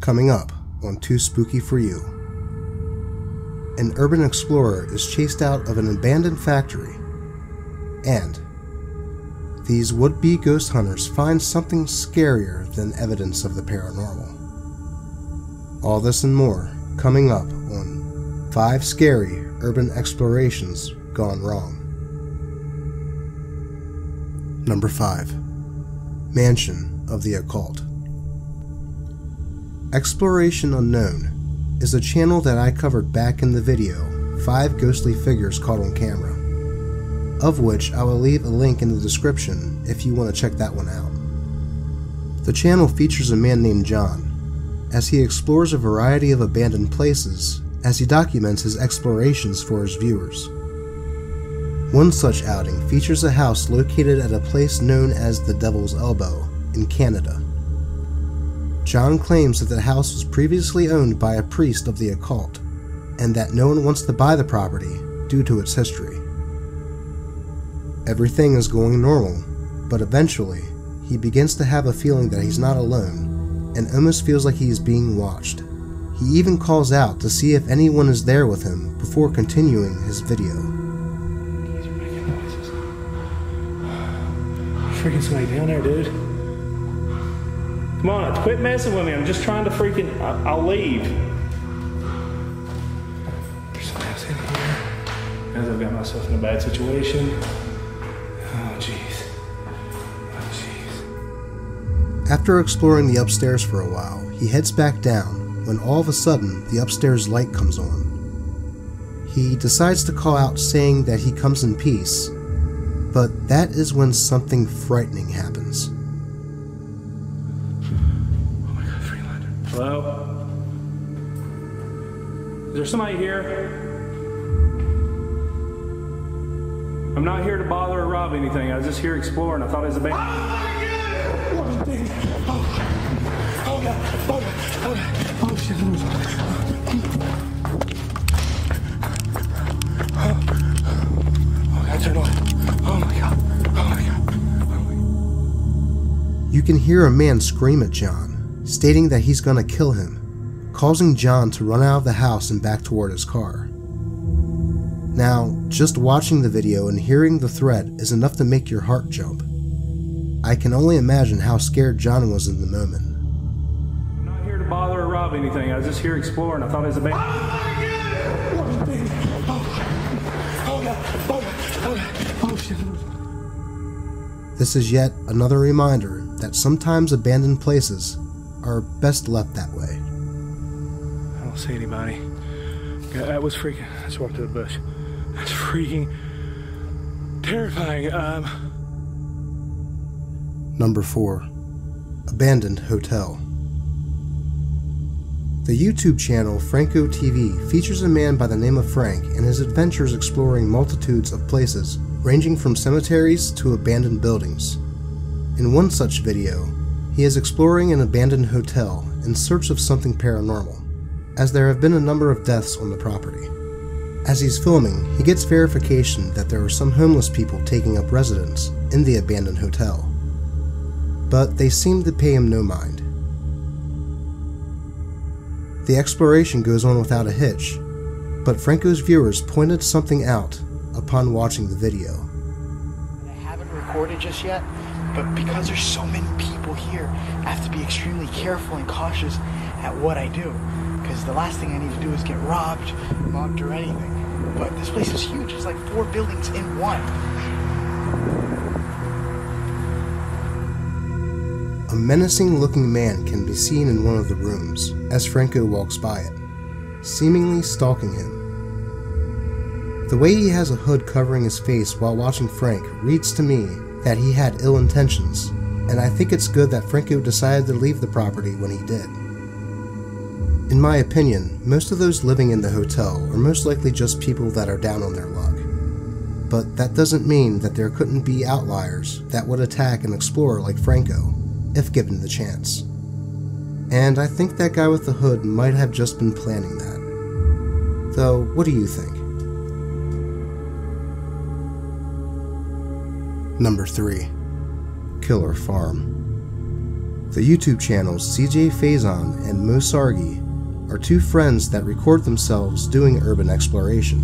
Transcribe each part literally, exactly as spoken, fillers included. Coming up on Too Spooky For You. An urban explorer is chased out of an abandoned factory, and these would-be ghost hunters find something scarier than evidence of the paranormal. All this and more coming up on Five Scary Urban Explorations Gone Wrong. Number five. Mansion of the Occult. Exploration Unknown is a channel that I covered back in the video Five Ghostly Figures Caught on Camera, of which I will leave a link in the description if you want to check that one out. The channel features a man named John as he explores a variety of abandoned places as he documents his explorations for his viewers. One such outing features a house located at a place known as the Devil's Elbow in Canada. John claims that the house was previously owned by a priest of the occult, and that no one wants to buy the property due to its history. Everything is going normal, but eventually, he begins to have a feeling that he's not alone, and almost feels like he is being watched. He even calls out to see if anyone is there with him before continuing his video. He's making noises. Freaking somebody down there, dude. Come on, quit messing with me. I'm just trying to freaking... I, I'll leave. There's something else in here. As I've got myself in a bad situation. Oh, jeez. Oh, jeez. After exploring the upstairs for a while, he heads back down when all of a sudden the upstairs light comes on. He decides to call out saying that he comes in peace, but that is when something frightening happens. Hello? Is there somebody here? I'm not here to bother or rob anything. I was just here exploring. I thought it was a baby. Oh, my God! Oh, God. Oh, God. Oh, shit. Oh, God. Turn on. Oh, my God. Oh, my God. Oh, my God. You can hear a man scream at John, stating that he's gonna kill him, causing John to run out of the house and back toward his car. Now, just watching the video and hearing the threat is enough to make your heart jump. I can only imagine how scared John was in the moment. I'm not here to bother or rob anything. I was just here exploring. I thought it was a baby. This is yet another reminder that sometimes abandoned places are best left that way. I don't see anybody. God, that was freaking... I just walked to the bush. That's freaking terrifying. Um... Number four. Abandoned Hotel. The YouTube channel Franco T V features a man by the name of Frank and his adventures exploring multitudes of places, ranging from cemeteries to abandoned buildings. In one such video, he is exploring an abandoned hotel in search of something paranormal, as there have been a number of deaths on the property. As he's filming, he gets verification that there are some homeless people taking up residence in the abandoned hotel, but they seem to pay him no mind. The exploration goes on without a hitch, but Franco's viewers pointed something out upon watching the video. I haven't recorded just yet, but because there's so many people here, I have to be extremely careful and cautious at what I do, because the last thing I need to do is get robbed, mobbed, or anything. But this place is huge. It's like four buildings in one. A menacing-looking man can be seen in one of the rooms as Franco walks by it, seemingly stalking him. The way he has a hood covering his face while watching Frank reads to me that he had ill intentions, and I think it's good that Franco decided to leave the property when he did. In my opinion, most of those living in the hotel are most likely just people that are down on their luck, but that doesn't mean that there couldn't be outliers that would attack an explorer like Franco, if given the chance. And I think that guy with the hood might have just been planning that. Though, what do you think? Number three. Killer Farm. The YouTube channels C J Faison and Mo Sargi are two friends that record themselves doing urban exploration.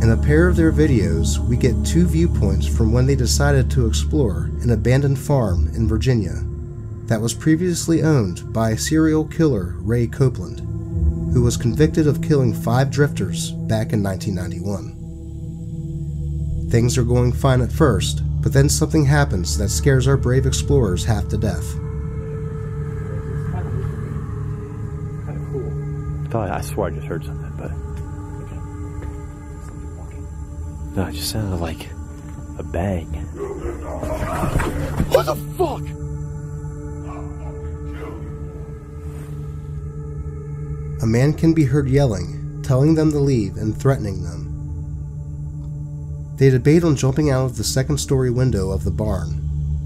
In a pair of their videos, we get two viewpoints from when they decided to explore an abandoned farm in Virginia that was previously owned by serial killer Ray Copeland, who was convicted of killing five drifters back in nineteen ninety-one. Things are going fine at first, but then something happens that scares our brave explorers half to death. It's kind of, kind of cool. I thought, I swear I just heard something, but... No, it just sounded like a bang. What the fuck? A man can be heard yelling, telling them to leave and threatening them. They debate on jumping out of the second story window of the barn,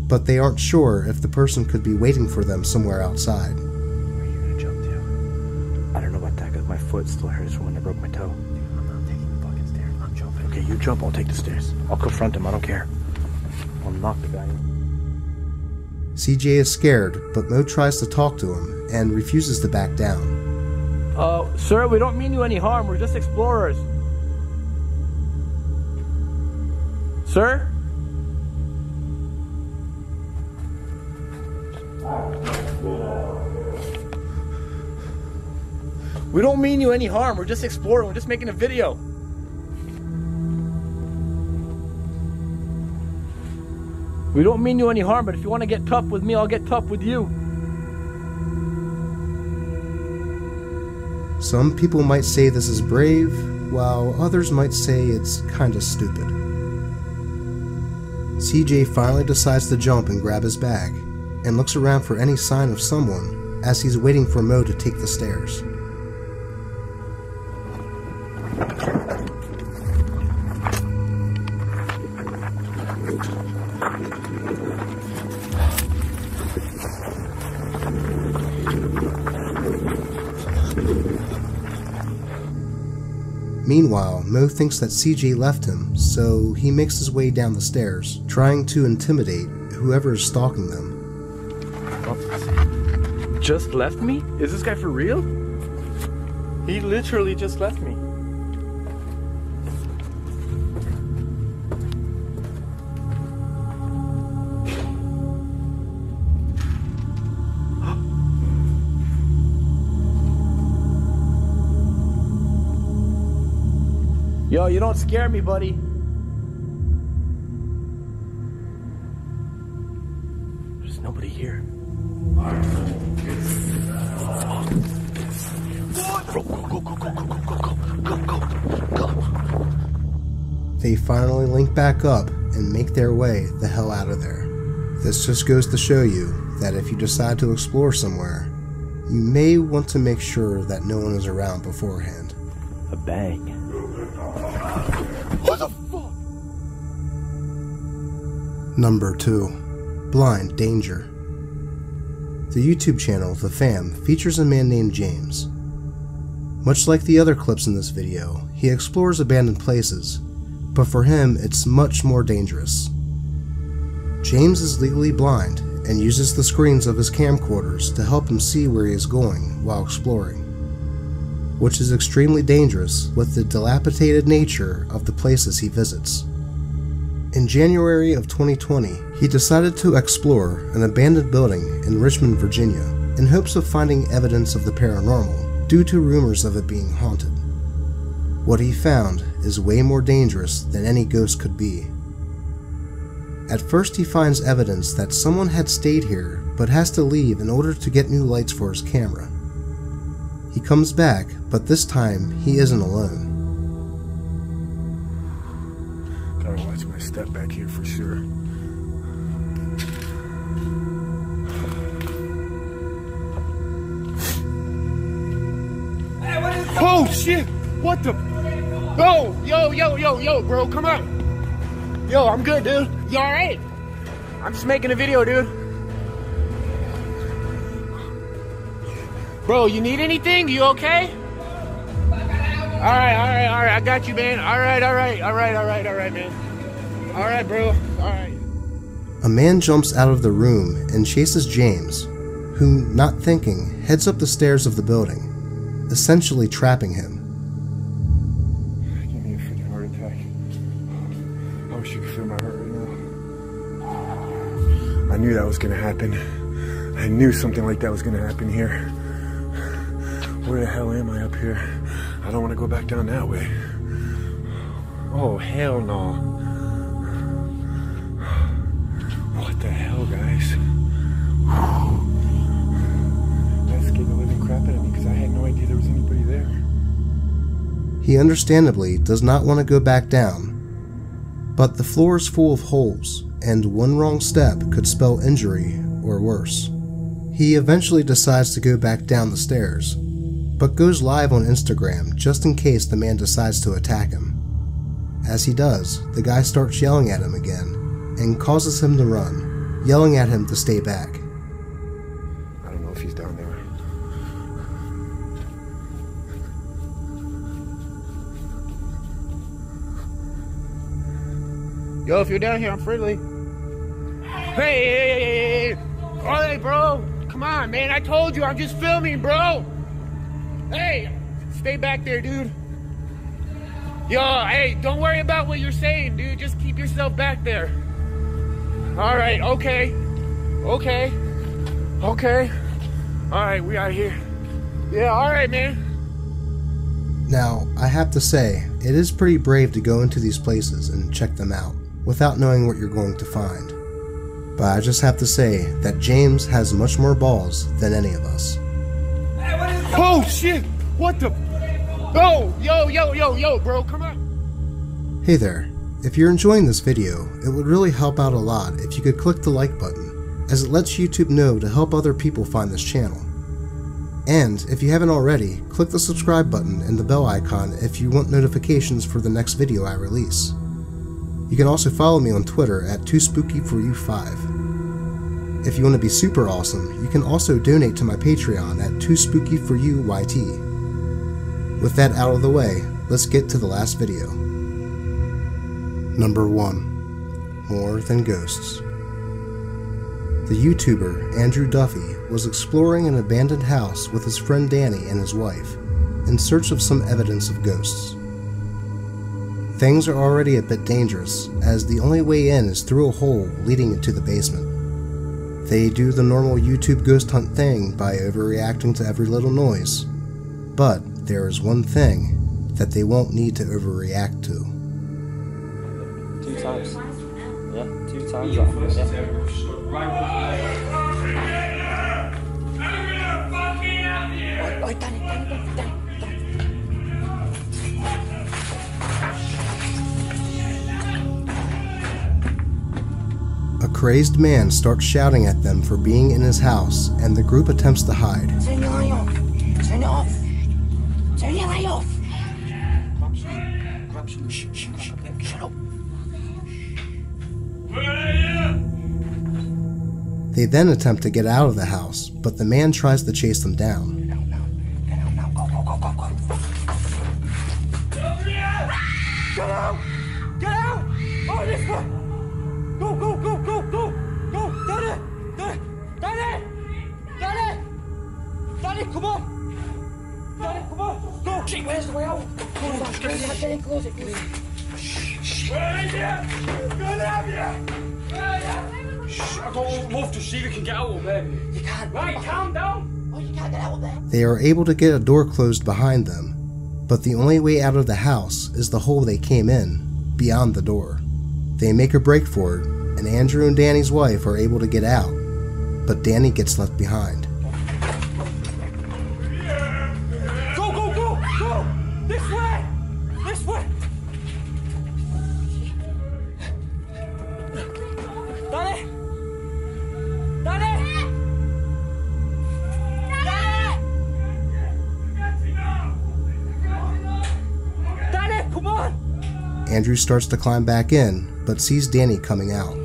but they aren't sure if the person could be waiting for them somewhere outside. Where are you gonna jump to? I don't know about that because my foot still hurts from when I broke my toe. Okay, you jump, I'll take the stairs. I'll confront him, I don't care. I'll knock the guy in. C J is scared, but Mo tries to talk to him and refuses to back down. Uh, sir, we don't mean you any harm, we're just explorers. Sir? We don't mean you any harm, we're just exploring, we're just making a video. We don't mean you any harm, but if you want to get tough with me, I'll get tough with you. Some people might say this is brave, while others might say it's kind of stupid. C J finally decides to jump and grab his bag, and looks around for any sign of someone as he's waiting for Mo to take the stairs. Meanwhile, Mo thinks that C J left him, so he makes his way down the stairs, trying to intimidate whoever is stalking them. Just left me? Is this guy for real? He literally just left me. Yo, you don't scare me, buddy. There's nobody here. Go, go, go, go, go, go, go, go, go, go, go. They finally link back up and make their way the hell out of there. This just goes to show you that if you decide to explore somewhere, you may want to make sure that no one is around beforehand. A bang. What the fuck? Number two. Blind Danger. The YouTube channel, The Fam, features a man named James. Much like the other clips in this video, he explores abandoned places, but for him it's much more dangerous. James is legally blind and uses the screens of his camcorders to help him see where he is going while exploring, which is extremely dangerous with the dilapidated nature of the places he visits. In January of twenty twenty, he decided to explore an abandoned building in Richmond, Virginia, in hopes of finding evidence of the paranormal due to rumors of it being haunted. What he found is way more dangerous than any ghost could be. At first he finds evidence that someone had stayed here but has to leave in order to get new lights for his camera. He comes back, but this time he isn't alone. Gotta watch my step back here for sure. Hey, what is oh shit! What the? Yo, yo, yo, yo, yo, bro, come out. Yo, I'm good, dude. You all right? I'm just making a video, dude. Bro, you need anything? You okay? Alright, alright, alright, I got you, man. Alright, alright, alright, alright, alright, man. Alright, bro, alright. A man jumps out of the room and chases James, who, not thinking, heads up the stairs of the building, essentially trapping him. Give me a freaking heart attack. I wish you could feel my heart right now. I knew that was going to happen. I knew something like that was going to happen here. Where the hell am I up here? I don't want to go back down that way. Oh, hell no. What the hell, guys? That scared the living crap out of me because I had no idea there was anybody there. He understandably does not want to go back down, but the floor is full of holes, and one wrong step could spell injury or worse. He eventually decides to go back down the stairs, but goes live on Instagram just in case the man decides to attack him. As he does, the guy starts yelling at him again and causes him to run, yelling at him to stay back. I don't know if he's down there. Yo, if you're down here, I'm friendly. Hey, hey, hey, hey, hey, hey, bro. Come on, man. I told you, I'm just filming, bro. Hey, stay back there, dude. Yo, hey, don't worry about what you're saying, dude. Just keep yourself back there. All right, okay. Okay. Okay. All right, we out of here. Yeah, all right, man. Now, I have to say, it is pretty brave to go into these places and check them out without knowing what you're going to find. But I just have to say that James has much more balls than any of us. Hey, what is oh, shit! What the... Bro! Yo, yo, yo, yo, bro, come on! Hey there. If you're enjoying this video, it would really help out a lot if you could click the like button, as it lets YouTube know to help other people find this channel. And if you haven't already, click the subscribe button and the bell icon if you want notifications for the next video I release. You can also follow me on Twitter at two spooky four U five. If you want to be super awesome, you can also donate to my Patreon at two spooky four U Y T. With that out of the way, let's get to the last video. Number one. More Than Ghosts. The YouTuber Andrew Duffy was exploring an abandoned house with his friend Danny and his wife in search of some evidence of ghosts. Things are already a bit dangerous, as the only way in is through a hole leading into the basement. They do the normal YouTube ghost hunt thing by overreacting to every little noise, but there is one thing that they won't need to overreact to. Two times. Yeah, two times. Yeah. A crazed man starts shouting at them for being in his house, and the group attempts to hide. Turn the light off! Turn it off! Turn the light off! Shh, shh, shh, shh, shut up! Where are you? They then attempt to get out of the house, but the man tries to chase them down. They are able to get a door closed behind them, but the only way out of the house is the hole they came in, beyond the door. They make a break for it, and Andrew and Danny's wife are able to get out, but Danny gets left behind. Go, go, go, go! This way! This way! Danny! Danny! Danny, come on! Andrew starts to climb back in, but sees Danny coming out.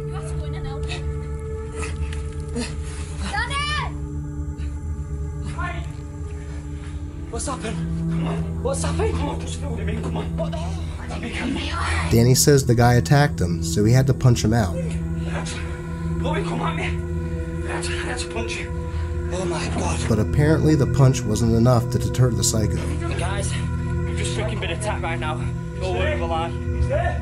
Danny says the guy attacked him, so he had to punch him out. Boy, come at me. That's, that's a punch. Oh my god. But apparently the punch wasn't enough to deter the psycho. Hey guys, we've just fucking been attacked right now. No word of a lie. He's there.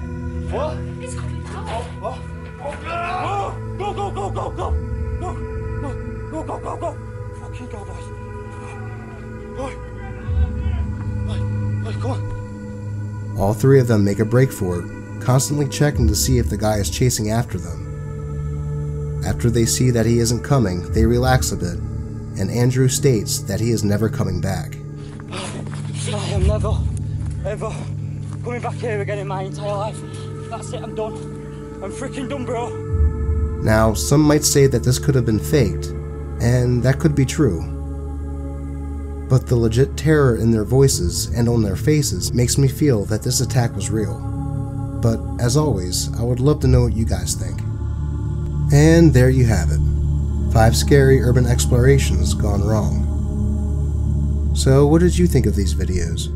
What? He's coming out. Oh, oh. Go, go, go, go, go. Go, go, go, go, go, go. Fucking go, boys. Go. Go, go, on. All three of them make a break for it, constantly checking to see if the guy is chasing after them. After they see that he isn't coming, they relax a bit, and Andrew states that he is never coming back. I am never, ever coming back here again in my entire life. That's it, I'm done. I'm freaking done, bro. Now, some might say that this could have been faked, and that could be true. But the legit terror in their voices and on their faces makes me feel that this attack was real. But, as always, I would love to know what you guys think. And there you have it. Five scary urban explorations gone wrong. So, what did you think of these videos?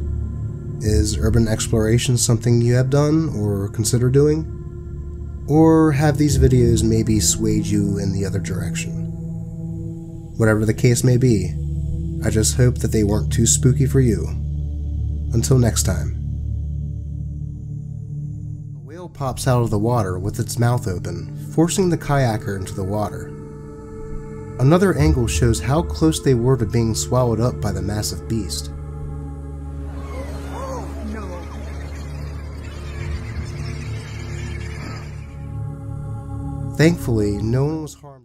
Is urban exploration something you have done or consider doing? Or have these videos maybe swayed you in the other direction? Whatever the case may be, I just hope that they weren't too spooky for you. Until next time. A whale pops out of the water with its mouth open, forcing the kayaker into the water. Another angle shows how close they were to being swallowed up by the massive beast. Thankfully, no one was harmed.